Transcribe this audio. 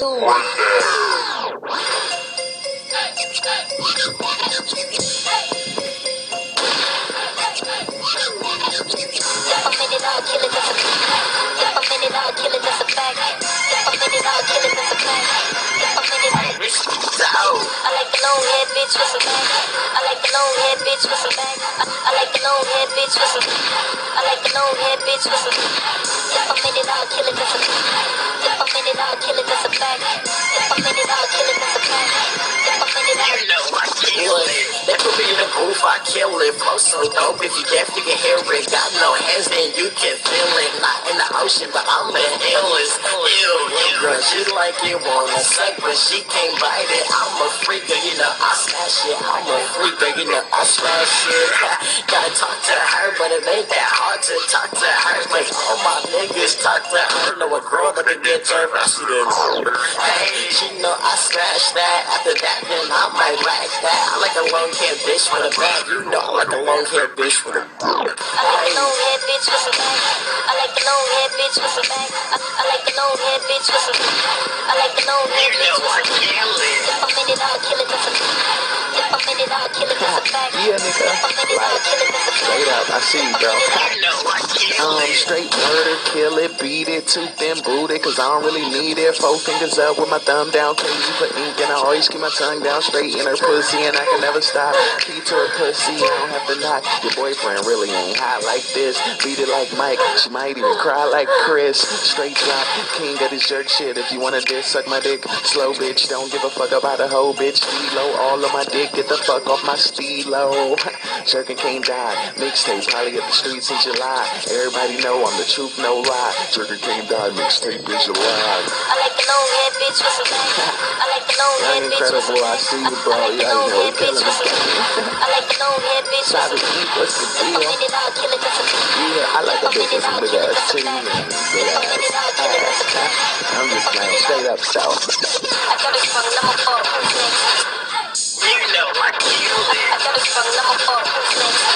I like the long head bitch with some back. I like the long head bitch with some back. I like the long head bitch with some. I like the long head bitch with some. If I made it, I'll kill it as a fact. If I made it, I'll kill it as a fact. If I made it, I'll kill it as a fact. If I made it, you know I kill it. They put me in the groove, I kill it. Flow so dope, if you can't figure hear it. Got no hands, then you can feel it. Not in the ocean, but I'm an illest. She like you wanna suck, but she can't bite it. I'm a freak, you know I smash it. I'm a freak, you know I smash it. Gotta talk to her, but it ain't that hard to talk to her. But all my niggas talk to her. Know a girl that can get her residence. Hey, she know I smash that. After that, then I might rack that. I like a long haired bitch with a bag. You know I like a long haired bitch with a bag. I like a long haired bitch with a bag. I like a long haired bitch with a bag. I like a long haired bitch with a bag. I like the long hair bitch with some back. If I'm in it, I'll kill it as a fact. If I'm in it, I'll kill it as a fact. Yeah, nigga. If I'm in it, I'll kill it as a fact. Straight up, I see you, bro. Straight murder, kill it, beat it, too thin, boot it, cause I don't really need it. Four fingers up with my thumb down, crazy for ink, and I always keep my tongue down. Straight in her pussy, and I can never stop. Key to her pussy, I don't have to knock. Your boyfriend really ain't hot like this. Beat it like Mike, she might even cry like Chris. Straight drop, king of this jerk shit. If you wanna diss, suck my dick. Slow bitch, don't give a fuck about a hoe bitch. Stilo, all of my dick, get the fuck off my stilo. Jerkin can't die. Mixtape, probably hit the streets in July. Everybody know I'm the truth, no lie. Jerkin can't die, mixtape is alive. I like the long head bitch with some back. I like the long head bitch with some back. I see you, bro. I like the long head bitch with some back. I like the long head bitch with some back. Yeah, I like the bitch with some big ass too. I'm just playing straight up south. I got it from number 4. You know I killed it. I got it from number 4.